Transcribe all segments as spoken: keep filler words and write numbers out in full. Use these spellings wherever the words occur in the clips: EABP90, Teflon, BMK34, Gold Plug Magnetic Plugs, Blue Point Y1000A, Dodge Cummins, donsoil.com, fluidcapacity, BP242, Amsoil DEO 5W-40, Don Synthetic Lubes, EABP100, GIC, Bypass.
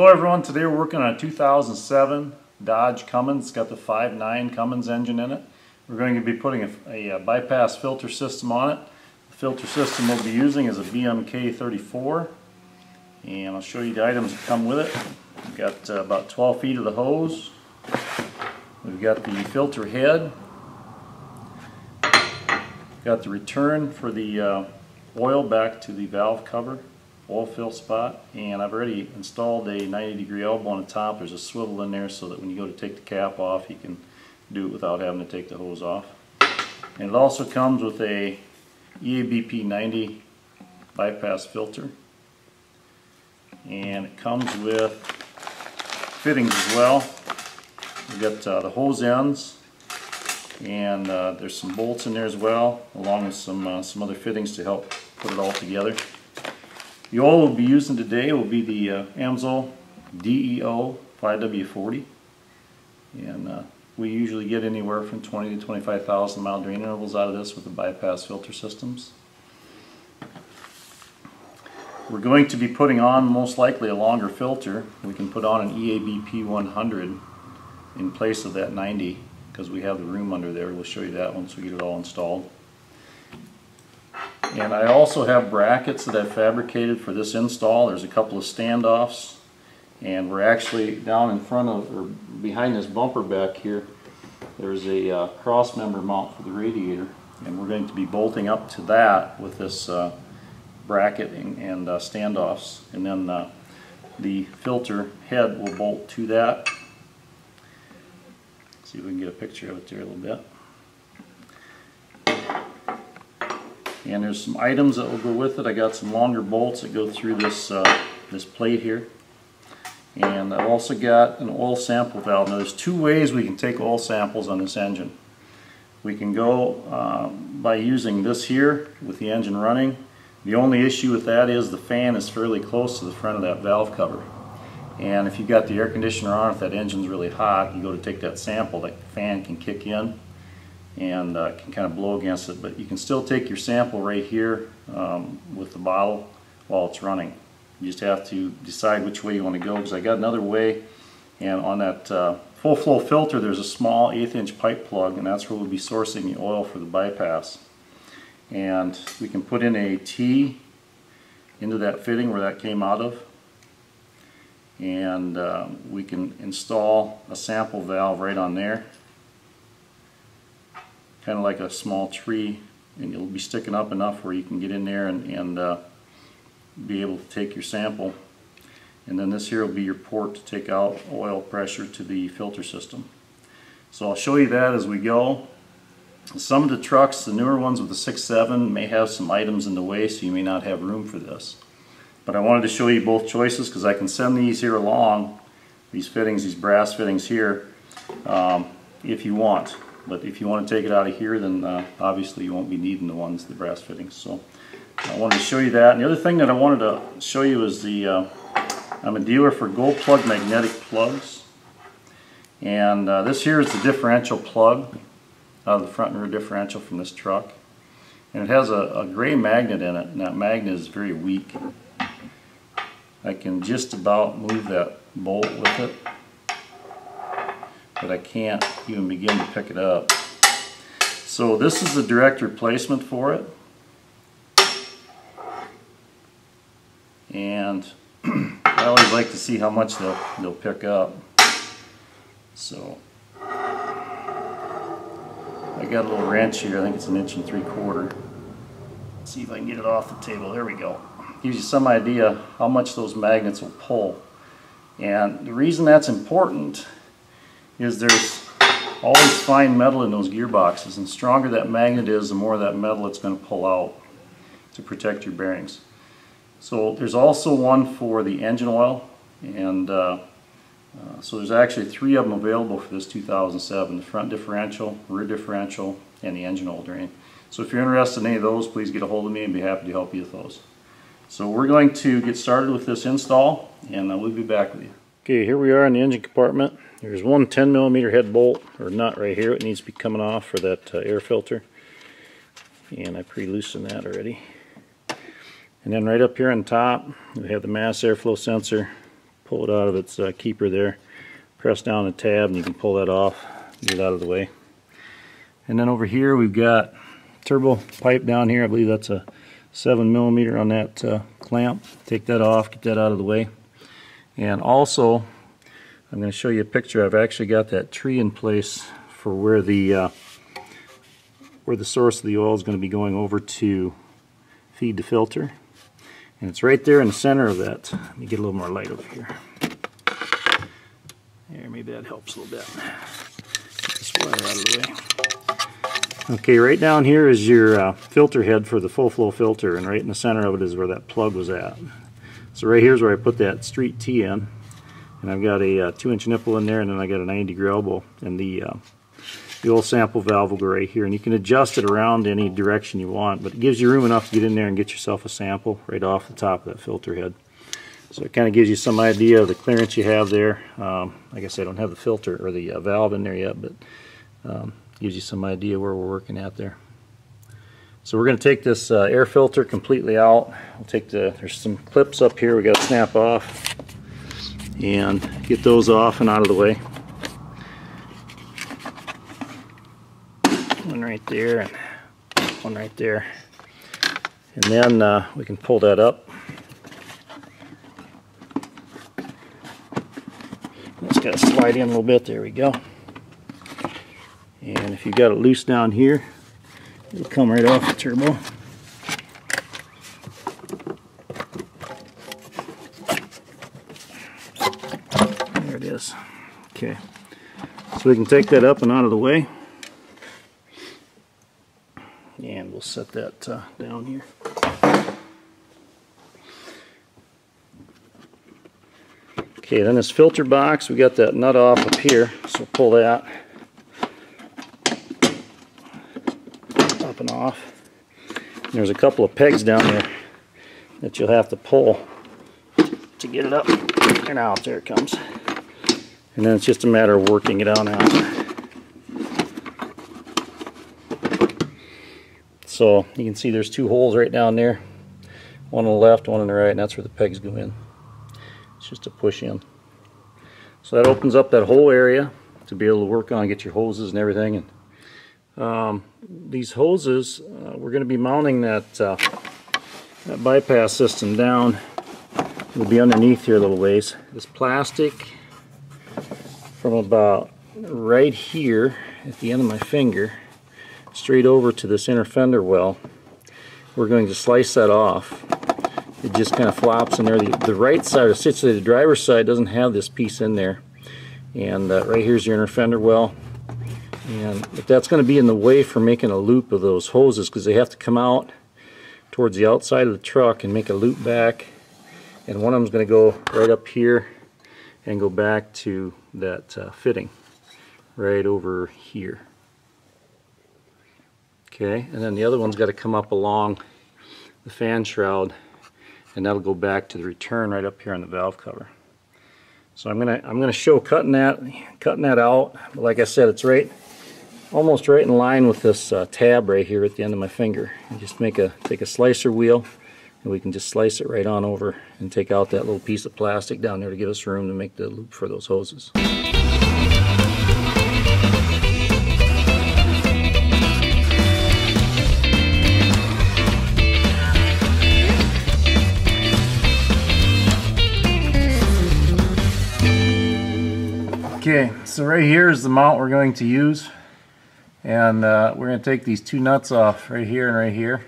Hello everyone, today we're working on a two thousand seven Dodge Cummins. It's got the five nine Cummins engine in it. We're going to be putting a, a bypass filter system on it. The filter system we'll be using is a B M K thirty-four, and I'll show you the items that come with it. We've got uh, about twelve feet of the hose. We've got the filter head. We've got the return for the uh, oil back to the valve cover, oil fill spot, and I've already installed a ninety degree elbow on the top. There's a swivel in there so that when you go to take the cap off, you can do it without having to take the hose off. And it also comes with a E A B P ninety bypass filter, and it comes with fittings as well. We've got uh, the hose ends, and uh, there's some bolts in there as well, along with some, uh, some other fittings to help put it all together. The oil we'll be using today will be the uh, Amsoil D E O five W forty, and uh, we usually get anywhere from twenty to twenty-five thousand mile drain intervals out of this with the bypass filter systems. We're going to be putting on most likely a longer filter. We can put on an E A B P one hundred in place of that ninety because we have the room under there. We'll show you that once we get it all installed. And I also have brackets that I've fabricated for this install. There's a couple of standoffs, and we're actually down in front of, or behind this bumper back here, there's a uh, cross member mount for the radiator, and we're going to be bolting up to that with this uh, bracket and, and uh, standoffs, and then uh, the filter head will bolt to that. Let's see if we can get a picture of it there a little bit. And there's some items that will go with it. I got some longer bolts that go through this uh, this plate here, and I've also got an oil sample valve. Now there's two ways we can take oil samples on this engine. We can go uh, by using this here with the engine running. The only issue with that is the fan is fairly close to the front of that valve cover, and if you've got the air conditioner on, if that engine's really hot, you go to take that sample, that fan can kick in and uh, can kind of blow against it, but you can still take your sample right here um, with the bottle while it's running. You just have to decide which way you want to go, because I got another way, and on that uh, full flow filter there's a small eighth inch pipe plug, and that's where we'll be sourcing the oil for the bypass. And we can put in a T into that fitting where that came out of, and uh, we can install a sample valve right on there, kind of like a small tree, and it'll be sticking up enough where you can get in there and, and uh, be able to take your sample. And then this here will be your port to take out oil pressure to the filter system. So I'll show you that as we go. Some of the trucks, the newer ones with the six seven, may have some items in the way, so you may not have room for this. But I wanted to show you both choices because I can send these here along, these fittings, these brass fittings here, um, if you want. But if you want to take it out of here, then uh, obviously you won't be needing the ones, the brass fittings. So I wanted to show you that. And the other thing that I wanted to show you is the, uh, I'm a dealer for Gold Plug Magnetic Plugs. And uh, this here is the differential plug out of the front and rear differential from this truck. And it has a, a gray magnet in it, and that magnet is very weak. I can just about move that bolt with it, but I can't even begin to pick it up. So this is the direct replacement for it. And I always like to see how much they'll, they'll pick up. So I got a little wrench here. I think it's an inch and three quarter. Let's see if I can get it off the table. There we go. Gives you some idea how much those magnets will pull. And the reason that's important is there's always fine metal in those gearboxes, and the stronger that magnet is, the more that metal it's going to pull out to protect your bearings. So there's also one for the engine oil, and uh, uh, so there's actually three of them available for this two thousand seven, the front differential, rear differential, and the engine oil drain. So if you're interested in any of those, please get a hold of me and be happy to help you with those. So we're going to get started with this install, and uh, we'll be back with you. Okay, here we are in the engine compartment. There's one ten millimeter head bolt, or nut right here. It needs to be coming off for that uh, air filter, and I pre-loosened that already. And then right up here on top, we have the mass airflow sensor, pull it out of its uh, keeper there. Press down the tab and you can pull that off, get it out of the way. And then over here we've got turbo pipe down here. I believe that's a seven millimeter on that uh, clamp. Take that off, get that out of the way. And also I'm going to show you a picture. I've actually got that tree in place for where the uh, where the source of the oil is going to be going over to feed the filter, and it's right there in the center of that. Let me get a little more light over here. There, maybe that helps a little bit. Get this wire out of the way. Okay, right down here is your uh, filter head for the full flow filter, and right in the center of it is where that plug was at. So right here is where I put that street T in, and I've got a uh, two inch nipple in there, and then I got a ninety degree elbow, and the uh, the old sample valve will go right here, and you can adjust it around any direction you want, but it gives you room enough to get in there and get yourself a sample right off the top of that filter head. So it kind of gives you some idea of the clearance you have there. Um, like I said, I don't have the filter or the uh, valve in there yet, but um, gives you some idea where we're working at there. So we're going to take this uh, air filter completely out. We'll take the, there's some clips up here we got to snap off and get those off and out of the way. One right there and one right there, and then uh, we can pull that up. It's got to slide in a little bit. There we go. And if you got it loose down here, it'll come right off the turbo. There it is. Okay, so we can take that up and out of the way. And we'll set that uh, down here. Okay, then this filter box, we got that nut off up here, so pull that up and off. And there's a couple of pegs down there that you'll have to pull to get it up and out. There it comes. And then it's just a matter of working it on out. So you can see there's two holes right down there, one on the left, one on the right, and that's where the pegs go in. It's just a push in. So that opens up that whole area to be able to work on, get your hoses and everything. And um, these hoses, uh, we're going to be mounting that, uh, that bypass system down. It'll be underneath here a little ways. This plastic from about right here at the end of my finger straight over to this inner fender well. We're going to slice that off. It just kind of flops in there. The, the right side, or essentially the driver's side, doesn't have this piece in there. And uh, right here's your inner fender well. And but that's going to be in the way for making a loop of those hoses, because they have to come out towards the outside of the truck and make a loop back. And one of them is going to go right up here and go back to that uh, fitting right over here. Okay, and then the other one's got to come up along the fan shroud, and that'll go back to the return right up here on the valve cover. So I'm gonna I'm gonna show cutting that cutting that out. But like I said, it's right, almost right in line with this uh, tab right here at the end of my finger. And just make a take a slicer wheel, and we can just slice it right on over and take out that little piece of plastic down there to give us room to make the loop for those hoses. Okay, so right here is the mount we're going to use, and uh, we're going to take these two nuts off right here and right here,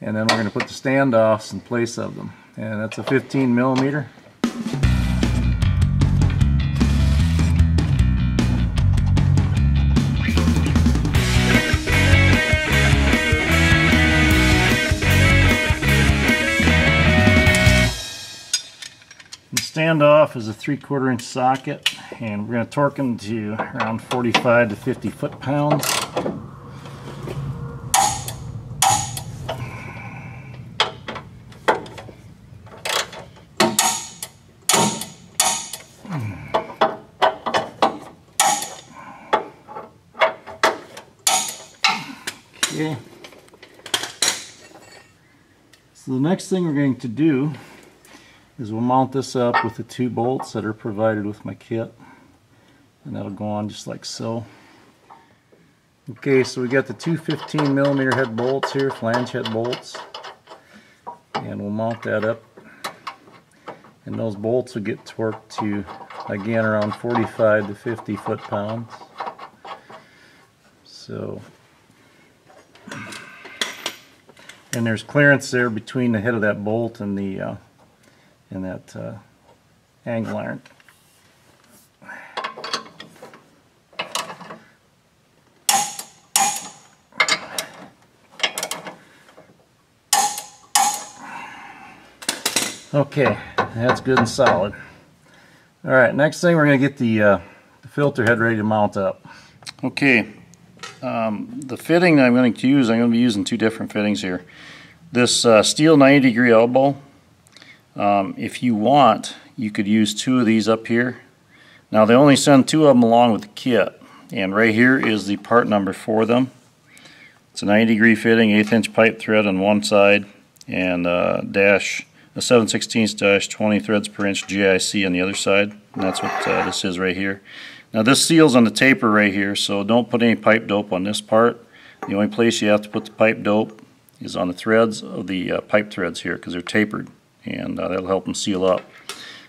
and then we're going to put the standoffs in place of them, and that's a fifteen millimeter. Standoff is a three-quarter inch socket, and we're going to torque them to around forty-five to fifty foot-pounds. Okay. So the next thing we're going to do is we'll mount this up with the two bolts that are provided with my kit, and that'll go on just like so. Okay, so we got the two fifteen millimeter head bolts here, flange head bolts, and we'll mount that up, and those bolts will get torqued to, again, around forty-five to fifty foot-pounds. So, and there's clearance there between the head of that bolt and the uh, and that uh, angle iron. Okay, that's good and solid. All right, next thing we're going to get the, uh, the filter head ready to mount up. Okay, um, the fitting that I'm going to use, I'm going to be using two different fittings here. This uh, steel ninety degree elbow. Um, if you want, you could use two of these up here. Now they only send two of them along with the kit, and right here is the part number for them. It's a ninety degree fitting, eighth inch pipe thread on one side, and uh, dash a seven sixteenths dash twenty threads per inch G I C on the other side, and that's what uh, this is right here. Now this seals on the taper right here, so don't put any pipe dope on this part. The only place you have to put the pipe dope is on the threads of the uh, pipe threads here, because they're tapered, and uh, that'll help them seal up.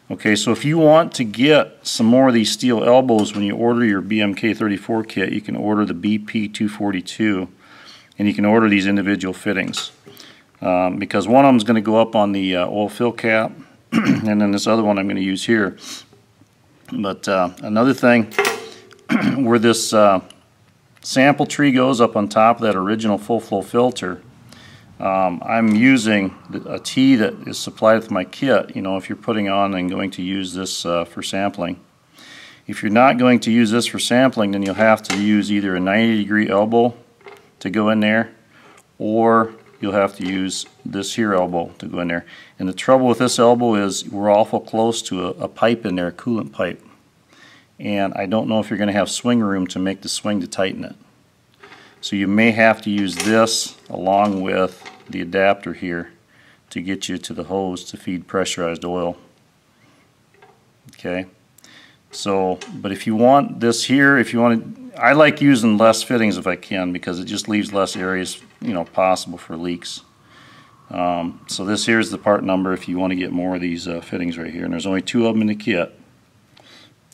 Okay, so if you want to get some more of these steel elbows when you order your B M K thirty-four kit, you can order the B P two forty-two, and you can order these individual fittings, um, because one of them is going to go up on the uh, oil fill cap, and then this other one I'm going to use here. But uh, another thing, where this uh, sample tree goes up on top of that original full flow filter, Um, I'm using a tee that is supplied with my kit, you know, if you're putting on and going to use this uh, for sampling. If you're not going to use this for sampling, then you'll have to use either a ninety degree elbow to go in there, or you'll have to use this here elbow to go in there. And the trouble with this elbow is we're awful close to a, a pipe in there, a coolant pipe. And I don't know if you're going to have swing room to make the swing to tighten it. So you may have to use this along with the adapter here to get you to the hose to feed pressurized oil. Okay. So, but if you want this here, if you want to, I like using less fittings if I can, because it just leaves less areas, you know, possible for leaks. Um, so this here is the part number if you want to get more of these uh, fittings right here, and there's only two of them in the kit.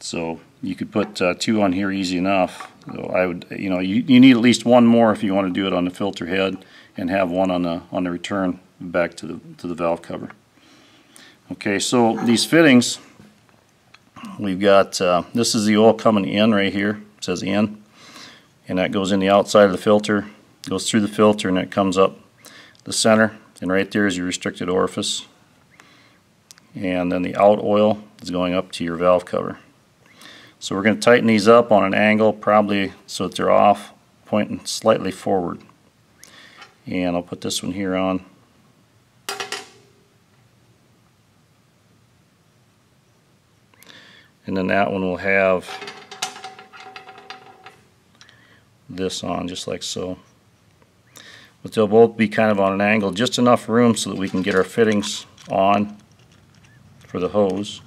So you could put uh, two on here easy enough. So I would, you know, you, you need at least one more if you want to do it on the filter head, and have one on the on the return back to the to the valve cover. Okay, so these fittings, we've got uh, this is the oil coming in right here. It says in, and that goes in the outside of the filter, goes through the filter, and it comes up the center. And right there is your restricted orifice, and then the out oil is going up to your valve cover. So we're going to tighten these up on an angle, probably so that they're off, pointing slightly forward. And I'll put this one here on. And then that one will have this on, just like so. But they'll both be kind of on an angle, just enough room so that we can get our fittings on for the hose.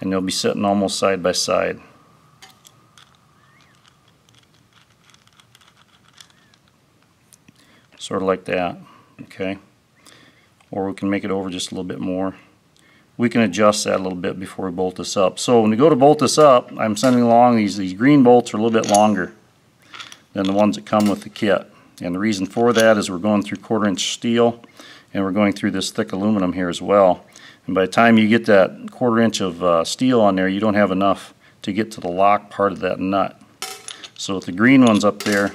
And they'll be sitting almost side by side. Sort of like that, okay? Or we can make it over just a little bit more. We can adjust that a little bit before we bolt this up. So when we go to bolt this up, I'm sending along these, these green bolts are a little bit longer than the ones that come with the kit. And the reason for that is we're going through quarter inch steel, and we're going through this thick aluminum here as well. And by the time you get that quarter inch of uh, steel on there, you don't have enough to get to the lock part of that nut. So with the green ones up there,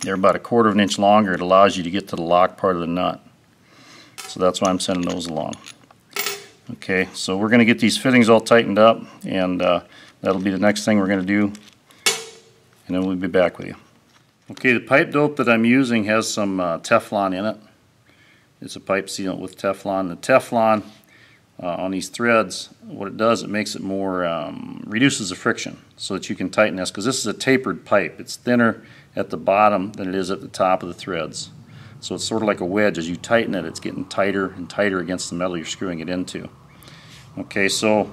they're about a quarter of an inch longer. It allows you to get to the lock part of the nut. So that's why I'm sending those along. Okay, so we're going to get these fittings all tightened up, and uh, that'll be the next thing we're going to do, and then we'll be back with you. Okay, the pipe dope that I'm using has some uh, Teflon in it. It's a pipe sealant with Teflon. The Teflon uh, on these threads, what it does, it makes it more, um, reduces the friction so that you can tighten this, because this is a tapered pipe. It's thinner at the bottom than it is at the top of the threads. So it's sort of like a wedge. As you tighten it, it's getting tighter and tighter against the metal you're screwing it into. Okay, so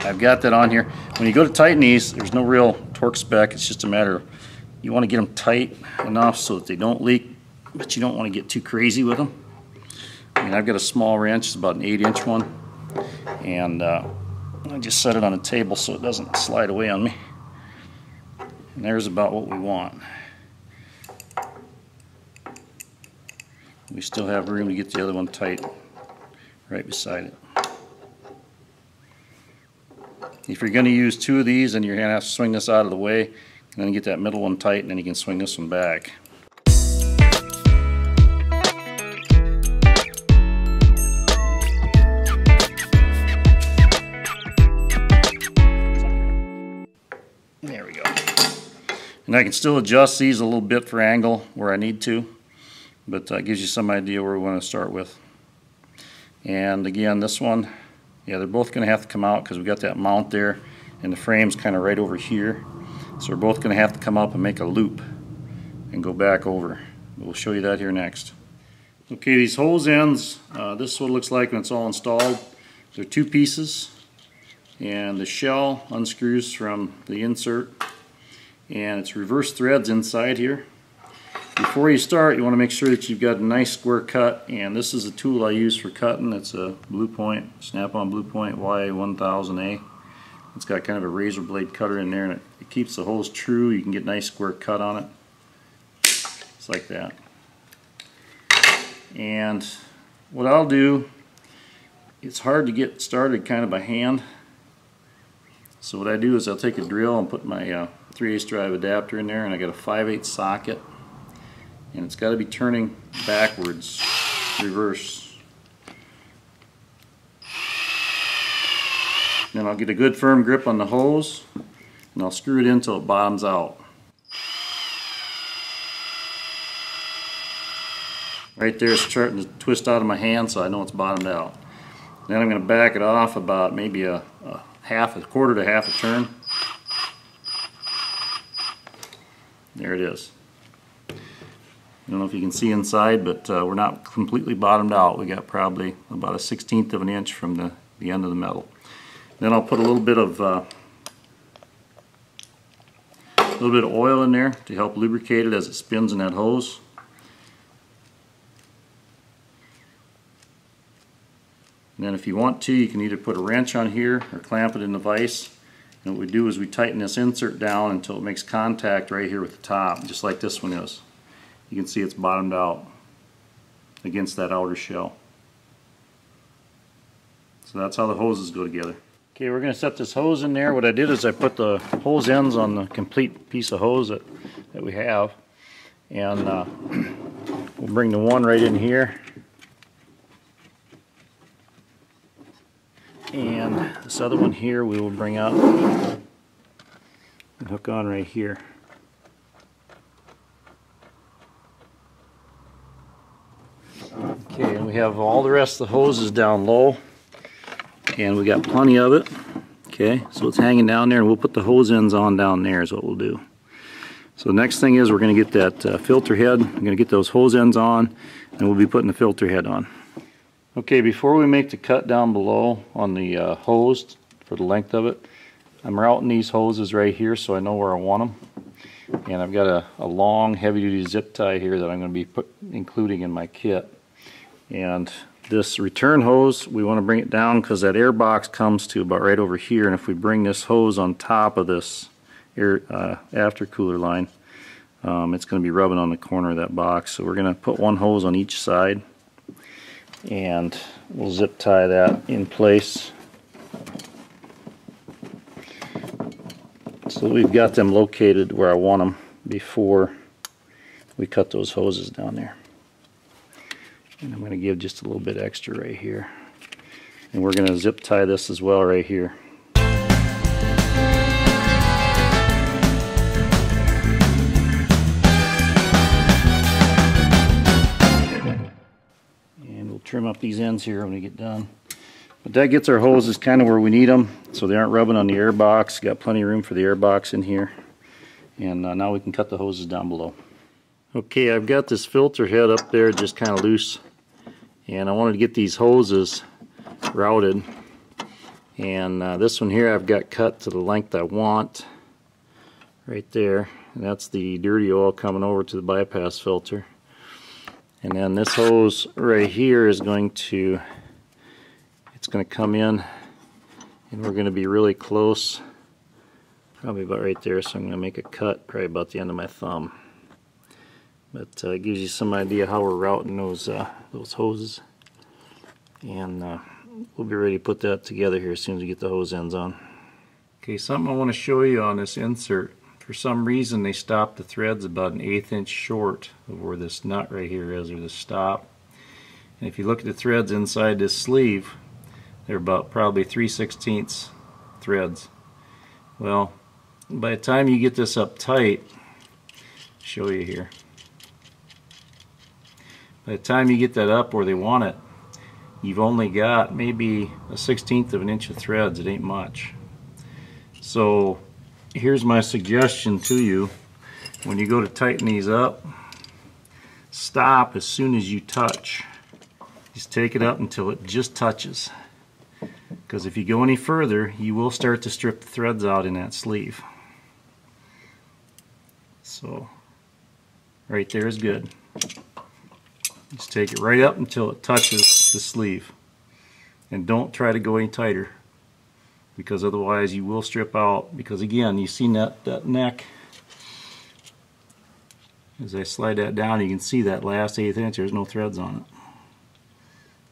I've got that on here. When you go to tighten these, there's no real torque spec. It's just a matter of you want to get them tight enough so that they don't leak, but you don't want to get too crazy with them. I mean, I've got a small wrench, it's about an eight inch one, and uh, I just set it on a table so it doesn't slide away on me. And there's about what we want. We still have room to get the other one tight right beside it. If you're going to use two of these, then you're going to have to swing this out of the way, and then get that middle one tight, and then you can swing this one back. There we go. And I can still adjust these a little bit for angle where I need to, but that gives you some idea where we want to start with. And again, this one, yeah, they're both going to have to come out because we've got that mount there, and the frame's kind of right over here. So we're both going to have to come up and make a loop and go back over. We'll show you that here next. Okay, these hose ends, uh, this is what it looks like when it's all installed. They're two pieces, and the shell unscrews from the insert, and it's reverse threads inside here. Before you start, you want to make sure that you've got a nice square cut, and this is a tool I use for cutting. It's a Blue Point, Snap-on Blue Point Y one thousand A. It's got kind of a razor blade cutter in there, and it, it keeps the holes true. You can get a nice square cut on it. It's like that. And what I'll do, it's hard to get started kind of by hand. So what I do is I'll take a drill and put my uh, three eighths drive adapter in there, and I got a five eighths socket, and it's got to be turning backwards, reverse. Then I'll get a good firm grip on the hose, and I'll screw it in until it bottoms out. Right there, it's starting to twist out of my hand, so I know it's bottomed out. Then I'm going to back it off about maybe a, a half, a quarter to half a turn. There it is. I don't know if you can see inside, but uh, we're not completely bottomed out. We got probably about a sixteenth of an inch from the, the end of the metal. Then I'll put a little bit of uh, a little bit of oil in there to help lubricate it as it spins in that hose. And then if you want to, you can either put a wrench on here or clamp it in the vise. And what we do is we tighten this insert down until it makes contact right here with the top, just like this one is. You can see it's bottomed out against that outer shell. So that's how the hoses go together. Okay, we're going to set this hose in there. What I did is I put the hose ends on the complete piece of hose that, that we have. And uh, we'll bring the one right in here. And this other one here we will bring up and hook on right here. Okay, and we have all the rest of the hoses down low. And we got plenty of it. Okay, so it's hanging down there, and we'll put the hose ends on down there is what we'll do. So the next thing is we're going to get that uh, filter head. We're going to get those hose ends on, and we'll be putting the filter head on. Okay, before we make the cut down below on the uh, hose for the length of it, I'm routing these hoses right here so I know where I want them. And I've got a, a long heavy-duty zip tie here that I'm going to be put, including in my kit. And this return hose, we want to bring it down because that air box comes to about right over here, and if we bring this hose on top of this air uh, aftercooler line, um, it's going to be rubbing on the corner of that box. So we're going to put one hose on each side, and we'll zip tie that in place. So we've got them located where I want them before we cut those hoses down there. And I'm going to give just a little bit extra right here. And we're going to zip tie this as well right here. And we'll trim up these ends here when we get done. But that gets our hoses kind of where we need them, so they aren't rubbing on the air box. Got plenty of room for the air box in here. And uh, now we can cut the hoses down below. Okay, I've got this filter head up there just kind of loose, and I wanted to get these hoses routed, and uh, this one here I've got cut to the length I want right there, and that's the dirty oil coming over to the bypass filter. And then this hose right here is going to it's going to come in, and we're going to be really close, probably about right there, so I'm going to make a cut probably about the end of my thumb. But uh, it gives you some idea how we're routing those uh, those hoses, and uh, we'll be ready to put that together here as soon as we get the hose ends on. Okay, something I want to show you on this insert. For some reason they stopped the threads about an eighth inch short of where this nut right here is, or this stop. And if you look at the threads inside this sleeve, they're about probably three sixteenths threads. Well, by the time you get this up tight, show you here. By the time you get that up where they want it, you've only got maybe a sixteenth of an inch of threads. It ain't much. So here's my suggestion to you. When you go to tighten these up, stop as soon as you touch. Just take it up until it just touches. Because if you go any further, you will start to strip the threads out in that sleeve. So right there is good. Just take it right up until it touches the sleeve, and don't try to go any tighter, because otherwise you will strip out. Because again, you see that, that neck, as I slide that down, you can see that last eighth inch there's no threads on it.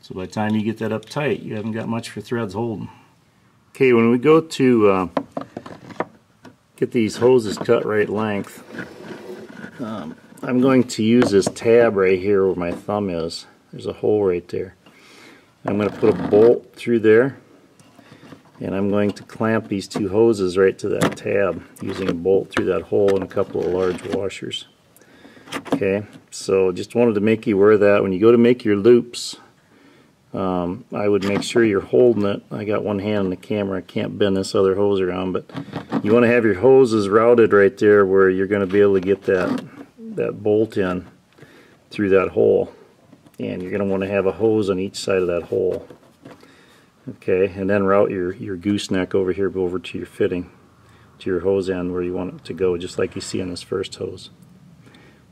So by the time you get that up tight, you haven't got much for threads holding. Okay, when we go to uh, get these hoses cut right length, um, I'm going to use this tab right here where my thumb is. There's a hole right there. I'm going to put a bolt through there, and I'm going to clamp these two hoses right to that tab using a bolt through that hole and a couple of large washers. Okay, so just wanted to make you aware of that. When you go to make your loops, um, I would make sure you're holding it. I got one hand on the camera, I can't bend this other hose around, but you want to have your hoses routed right there where you're going to be able to get that that bolt in through that hole, and you're going to want to have a hose on each side of that hole. Okay, and then route your, your gooseneck over here over to your fitting, to your hose end where you want it to go, just like you see on this first hose.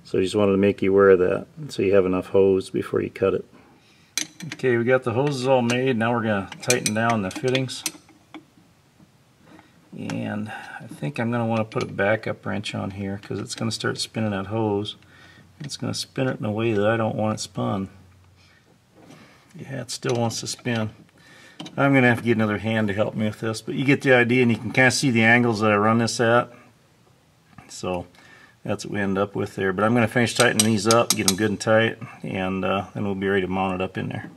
So I just wanted to make you aware of that, so you have enough hose before you cut it. Okay, we got the hoses all made. Now we're going to tighten down the fittings, and I think I'm going to want to put a backup wrench on here, because it's going to start spinning that hose. It's going to spin it in a way that I don't want it spun. Yeah, it still wants to spin. I'm going to have to get another hand to help me with this, but you get the idea, and you can kind of see the angles that I run this at. So that's what we end up with there. But I'm going to finish tightening these up, get them good and tight, and uh, then we'll be ready to mount it up in there.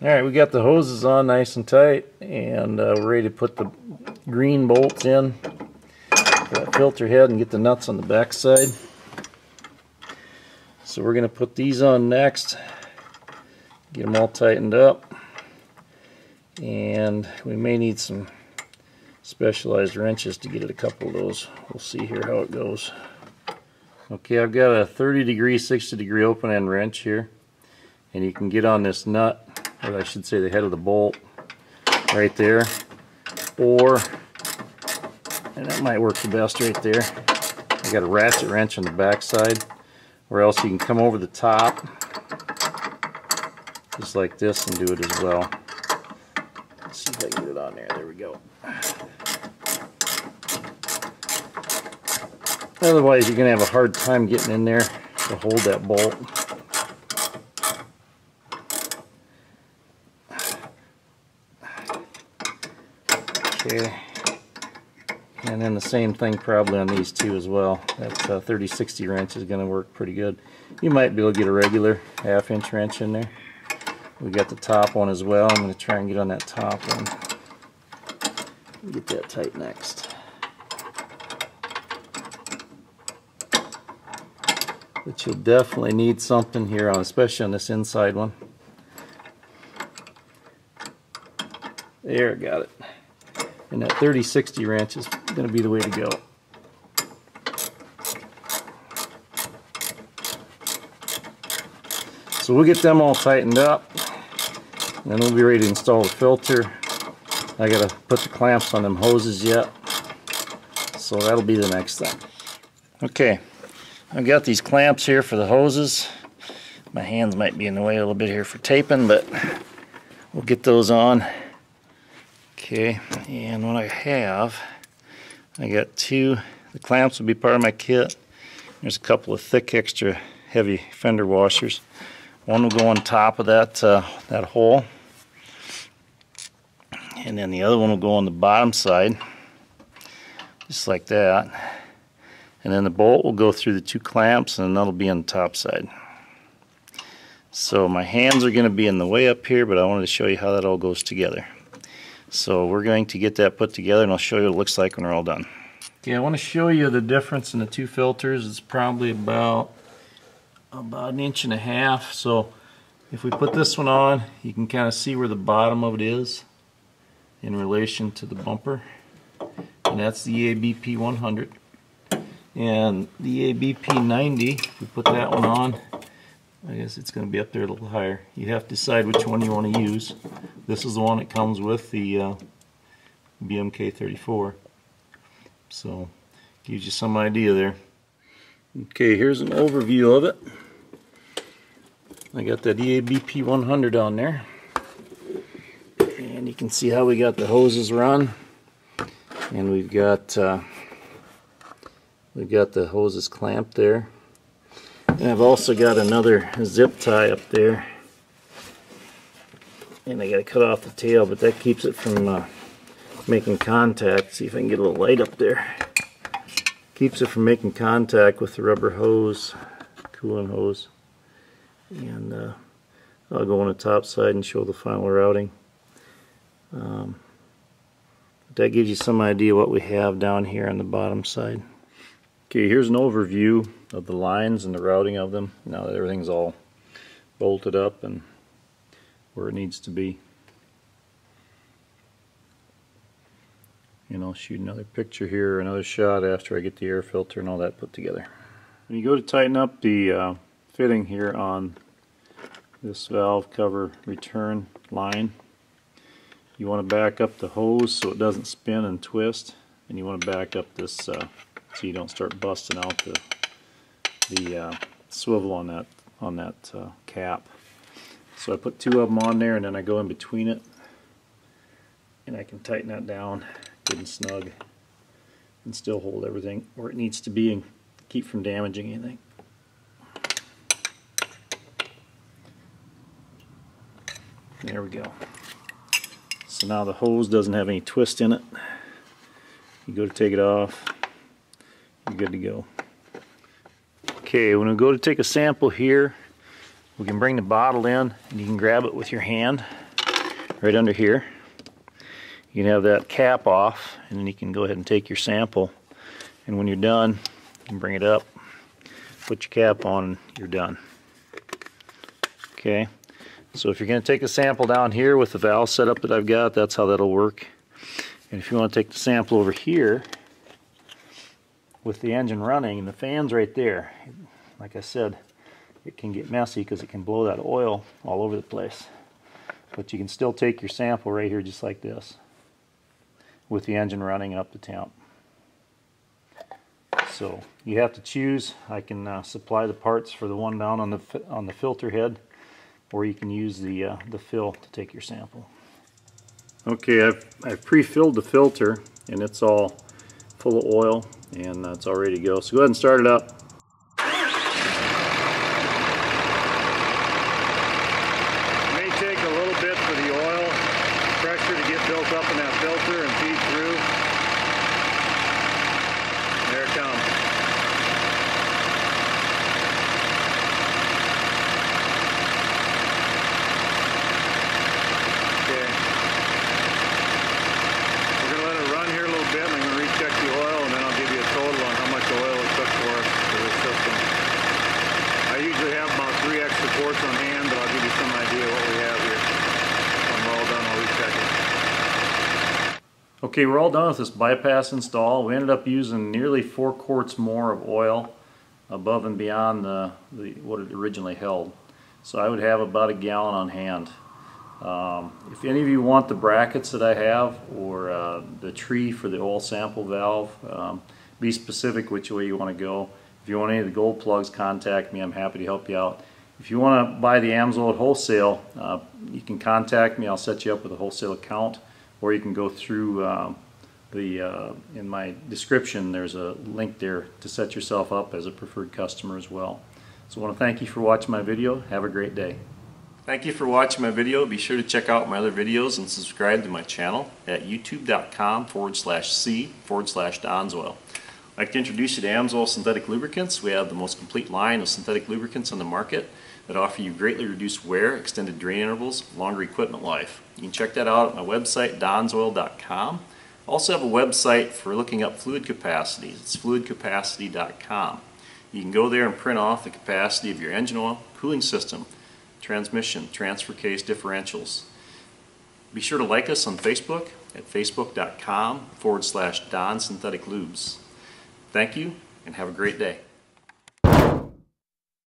Alright, we got the hoses on nice and tight, and uh, we're ready to put the green bolts in for that filter head and get the nuts on the back side. So we're going to put these on next, get them all tightened up, and we may need some specialized wrenches to get at a couple of those. We'll see here how it goes. Okay, I've got a thirty degree, sixty degree open end wrench here, and you can get on this nut, or I should say the head of the bolt right there, or, and that might work the best right there, I got a ratchet wrench on the back side, or else you can come over the top just like this and do it as well. Let's see if I can get it on there. There we go. Otherwise you're going to have a hard time getting in there to hold that bolt. Okay. And then the same thing probably on these two as well. That uh, thirty sixty wrench is going to work pretty good. You might be able to get a regular half inch wrench in there. We got the top one as well. I'm going to try and get on that top one. Get that tight next. But you'll definitely need something here, on, especially on this inside one. There, got it. And that thirty sixty wrench is going to be the way to go. So we'll get them all tightened up, and we'll be ready to install the filter. I gotta put the clamps on them hoses yet, so that'll be the next thing. Okay, I've got these clamps here for the hoses. My hands might be in the way a little bit here for taping, but we'll get those on. Okay, and what I have, I got two, the clamps will be part of my kit. There's a couple of thick extra heavy fender washers. One will go on top of that, uh, that hole, and then the other one will go on the bottom side, just like that. And then the bolt will go through the two clamps, and that'll be on the top side. So my hands are going to be in the way up here, but I wanted to show you how that all goes together. So we're going to get that put together, and I'll show you what it looks like when we're all done. Okay, I want to show you the difference in the two filters. It's probably about, about an inch and a half. So if we put this one on, you can kind of see where the bottom of it is in relation to the bumper. And that's the E A B P one hundred. And the E A B P ninety, if we put that one on, I guess it's going to be up there a little higher. You have to decide which one you want to use. This is the one that comes with the uh, B M K thirty-four. So, gives you some idea there. Okay, here's an overview of it. I got that E A B P one hundred on there. And you can see how we got the hoses run. And we've got... Uh, We've got the hoses clamped there. And I've also got another zip tie up there. And I got to cut off the tail, but that keeps it from uh, making contact. See if I can get a little light up there. Keeps it from making contact with the rubber hose, coolant hose. And uh, I'll go on the top side and show the final routing. Um, that gives you some idea what we have down here on the bottom side. Okay, here's an overview of the lines and the routing of them now that everything's all bolted up and where it needs to be. And I'll shoot another picture here, another shot after I get the air filter and all that put together. When you go to tighten up the uh, fitting here on this valve cover return line, you want to back up the hose so it doesn't spin and twist, and you want to back up this uh, so you don't start busting out the the uh, swivel on that on that uh, cap. So I put two of them on there, and then I go in between it, and I can tighten that down good and snug, and still hold everything where it needs to be and keep from damaging anything. There we go. So now the hose doesn't have any twist in it. You go to take it off. You're good to go. Okay, when we go to take a sample here, we can bring the bottle in, and you can grab it with your hand right under here. You can have that cap off, and then you can go ahead and take your sample, and when you're done, you can bring it up, put your cap on, and you're done. Okay, so if you're going to take a sample down here with the valve setup that I've got, that's how that'll work. And if you want to take the sample over here with the engine running and the fans right there, like I said, it can get messy because it can blow that oil all over the place. But you can still take your sample right here just like this with the engine running up to temp. So you have to choose. I can uh, supply the parts for the one down on the on the filter head, or you can use the uh, the fill to take your sample. Okay, I've, I've pre-filled the filter, and it's all full of oil, and that's all ready to go. So go ahead and start it up. It may take a little bit for the oil pressure to get built up in that filter and feed through. There it comes. Okay, we're all done with this bypass install. We ended up using nearly four quarts more of oil above and beyond the, the what it originally held. So I would have about a gallon on hand. Um, if any of you want the brackets that I have, or uh, the tree for the oil sample valve, um, be specific which way you want to go. If you want any of the gold plugs, contact me. I'm happy to help you out. If you want to buy the Amsoil at wholesale, uh, you can contact me. I'll set you up with a wholesale account, or you can go through um, the uh, in my description. There's a link there to set yourself up as a preferred customer as well. So I want to thank you for watching my video. Have a great day. Thank you for watching my video. Be sure to check out my other videos and subscribe to my channel at youtube.com forward slash C forward slash donsoil. I'd like to introduce you to Amsoil Synthetic Lubricants. We have the most complete line of synthetic lubricants on the market that offer you greatly reduced wear, extended drain intervals, longer equipment life. You can check that out at my website, donsoil dot com. I also have a website for looking up fluid capacities. It's fluid capacity dot com. You can go there and print off the capacity of your engine oil, cooling system, transmission, transfer case, differentials. Be sure to like us on Facebook at facebook.com forward slash Don Synthetic Lubes. Thank you and have a great day.